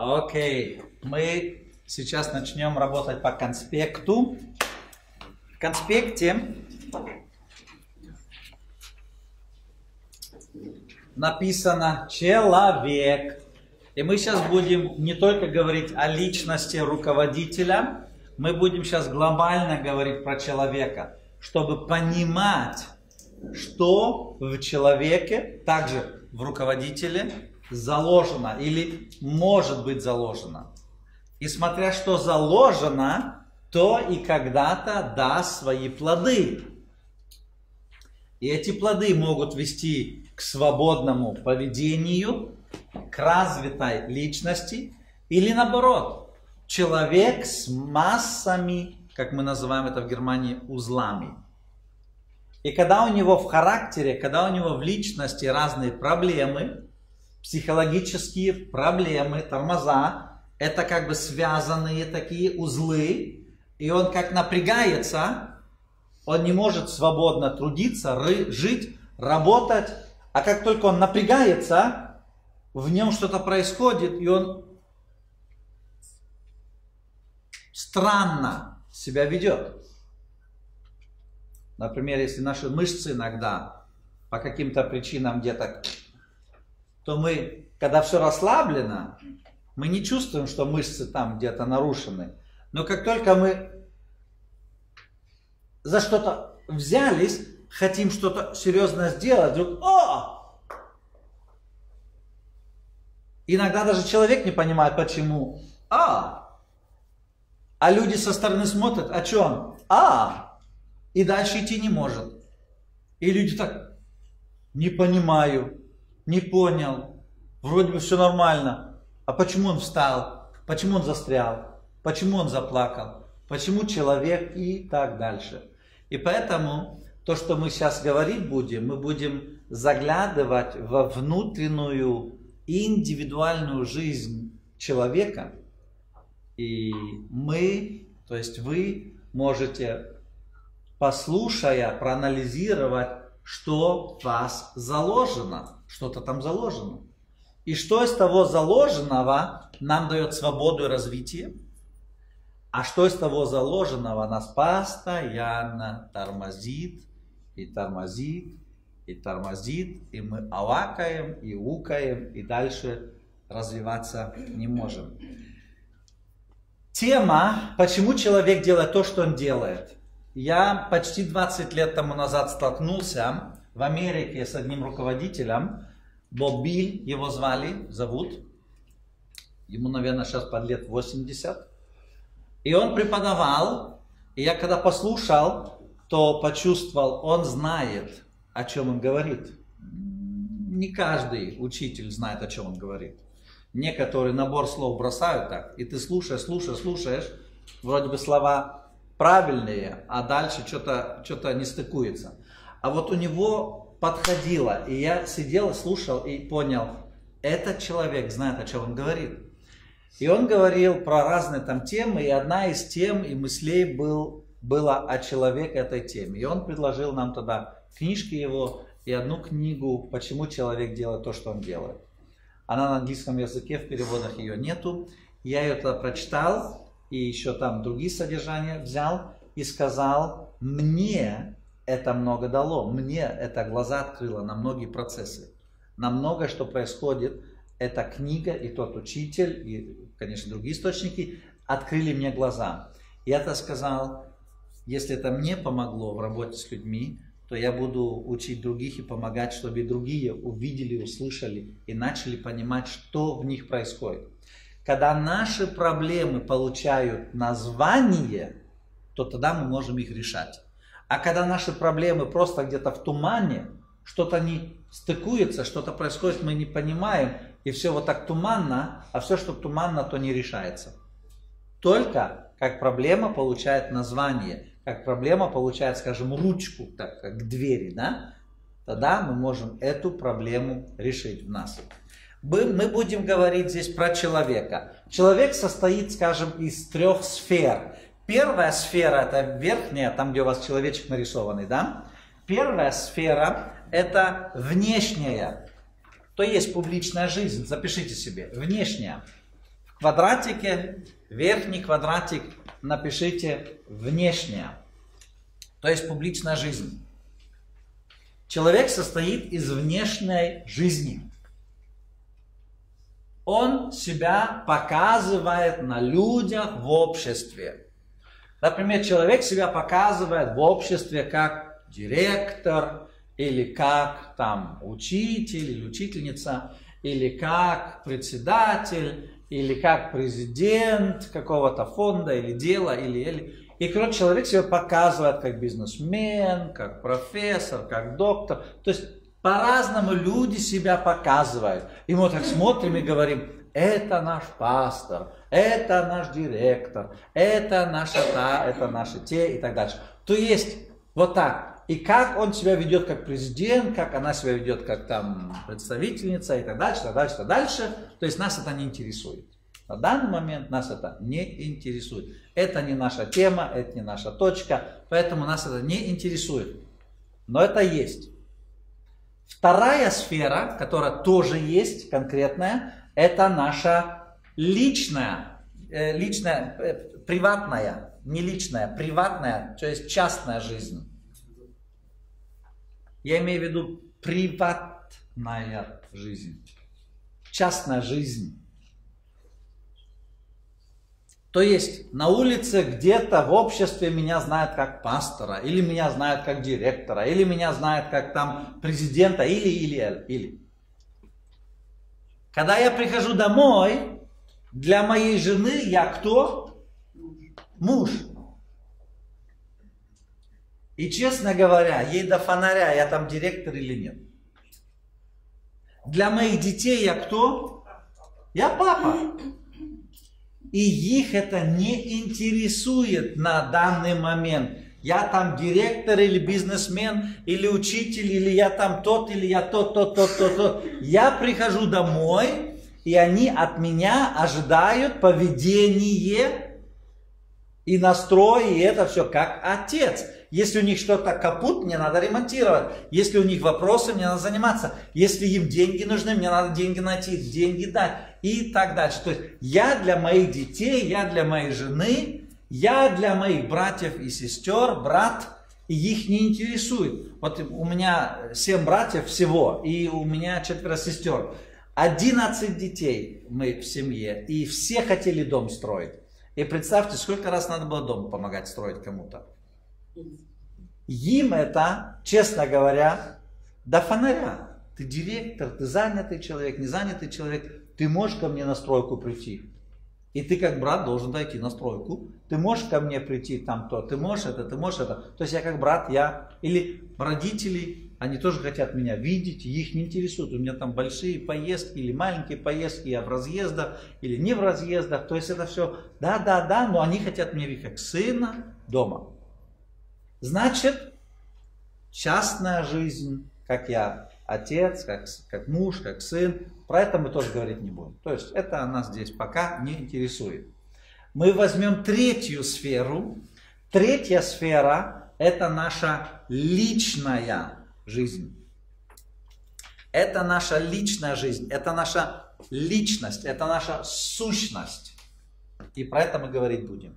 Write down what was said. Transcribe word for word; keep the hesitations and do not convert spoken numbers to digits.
Окей, мы сейчас начнем работать по конспекту. В конспекте написано «человек». И мы сейчас будем не только говорить о личности руководителя, мы будем сейчас глобально говорить про человека, чтобы понимать, что в человеке, также в руководителе, заложено или может быть заложено. И смотря что заложено, то и когда-то даст свои плоды. И эти плоды могут вести к свободному поведению, к развитой личности или наоборот. Человек с массами, как мы называем это в Германии, узлами. И когда у него в характере, когда у него в личности разные проблемы, психологические проблемы, тормоза, это как бы связанные такие узлы, и он как напрягается, он не может свободно трудиться, жить, работать, а как только он напрягается, в нем что-то происходит, и он странно себя ведет. Например, если наши мышцы иногда по каким-то причинам где-то, то мы, когда все расслаблено, мы не чувствуем, что мышцы там где-то нарушены. Но как только мы за что-то взялись, хотим что-то серьезно сделать, вдруг о! Иногда даже человек не понимает, почему а! А люди со стороны смотрят, о чем? А! И дальше идти не может. И люди так, не понимаю, не понял, вроде бы все нормально. А почему он встал? Почему он застрял? Почему он заплакал? Почему человек? И так дальше. И поэтому то, что мы сейчас говорить будем, мы будем заглядывать во внутреннюю индивидуальную жизнь человека. И мы, то есть вы, можете, послушая, проанализировать, что в вас заложено, что-то там заложено. И что из того заложенного нам дает свободу и развитие, а что из того заложенного нас постоянно тормозит, и тормозит, и тормозит, и мы авакаем, и укаем, и дальше развиваться не можем. Тема «Почему человек делает то, что он делает?» Я почти двадцать лет тому назад столкнулся в Америке с одним руководителем. Боб Биль его звали, зовут. Ему, наверное, сейчас под лет восемьдесят. И он преподавал. И я когда послушал, то почувствовал, он знает, о чем он говорит. Не каждый учитель знает, о чем он говорит. Некоторые набор слов бросают так, и ты слушаешь, слушаешь, слушаешь, вроде бы слова правильные, а дальше что-то что-то не стыкуется. А вот у него подходило, и я сидел, слушал и понял, этот человек знает, о чем он говорит. И он говорил про разные там темы, и одна из тем и мыслей был, была о человеке этой теме. И он предложил нам тогда книжки его и одну книгу «Почему человек делает то, что он делает». Она на английском языке, в переводах ее нету. Я ее тогда прочитал и еще там другие содержания взял и сказал, мне это много дало, мне это глаза открыло на многие процессы, на многое, что происходит. Эта книга и тот учитель, и, конечно, другие источники открыли мне глаза. Я-то сказал, если это мне помогло в работе с людьми, то я буду учить других и помогать, чтобы и другие увидели, услышали и начали понимать, что в них происходит. Когда наши проблемы получают название, то тогда мы можем их решать. А когда наши проблемы просто где-то в тумане, что-то не стыкуется, что-то происходит, мы не понимаем, и все вот так туманно, а все, что туманно, то не решается. Только как проблема получает название, как проблема получает, скажем, ручку, так как к двери, да, тогда мы можем эту проблему решить в нас. Мы будем говорить здесь про человека. Человек состоит, скажем, из трех сфер. Первая сфера, это верхняя, там, где у вас человечек нарисованный, да. Первая сфера, это внешняя, то есть публичная жизнь, запишите себе, внешняя. квадратике, верхний квадратик напишите внешняя, то есть публичная жизнь. Человек состоит из внешней жизни. Он себя показывает на людях в обществе. Например, человек себя показывает в обществе как директор, или как там учитель или учительница, или как председатель, или как президент какого-то фонда или дела, или, или... И, короче, человек себя показывает как бизнесмен, как профессор, как доктор. То есть по-разному люди себя показывают. И мы так смотрим и говорим: это наш пастор, это наш директор, это наша та, это наши те и так дальше. То есть вот так. И как он себя ведет как президент, как она себя ведет как там представительница и так дальше, так дальше, так дальше. То есть нас это не интересует. На данный момент нас это не интересует. Это не наша тема, это не наша точка, поэтому нас это не интересует. Но это есть. Вторая сфера, которая тоже есть конкретная, это наша личная, э, личная э, приватная, не личная, приватная, то есть частная жизнь. Я имею в виду приватная жизнь, частная жизнь. То есть на улице где-то в обществе меня знают как пастора, или меня знают как директора, или меня знают как там президента, или, или, или. Когда я прихожу домой, для моей жены я кто? Муж. И честно говоря, ей до фонаря, я там директор или нет. Для моих детей я кто? Я папа. И их это не интересует на данный момент. Я там директор или бизнесмен, или учитель, или я там тот, или я тот, тот, тот, тот, тот. Я прихожу домой, и они от меня ожидают поведение и настрой, и это все как отец. Если у них что-то капут, мне надо ремонтировать. Если у них вопросы, мне надо заниматься. Если им деньги нужны, мне надо деньги найти, деньги дать и так дальше. То есть я для моих детей, я для моей жены, я для моих братьев и сестер, брат, и их не интересует. Вот у меня семь братьев всего, и у меня четверо сестер. одиннадцать детей мы в семье, и все хотели дом строить. И представьте, сколько раз надо было дом помогать строить кому-то. Им это, честно говоря, до фонаря. Ты директор, ты занятый человек, незанятый человек. Ты можешь ко мне на стройку прийти. И ты как брат должен дойти на стройку. Ты можешь ко мне прийти там то, ты можешь это, ты можешь это. То есть я как брат, я... Или родители, они тоже хотят меня видеть, их не интересует. У меня там большие поездки или маленькие поездки, я в разъездах или не в разъездах. То есть это все да, да, да, но они хотят меня видеть как сына дома. Значит, частная жизнь, как я отец, как, как муж, как сын, про это мы тоже говорить не будем. То есть это нас здесь пока не интересует. Мы возьмем третью сферу. Третья сфера – это наша личная жизнь. Это наша личная жизнь, это наша личность, это наша сущность. И про это мы говорить будем.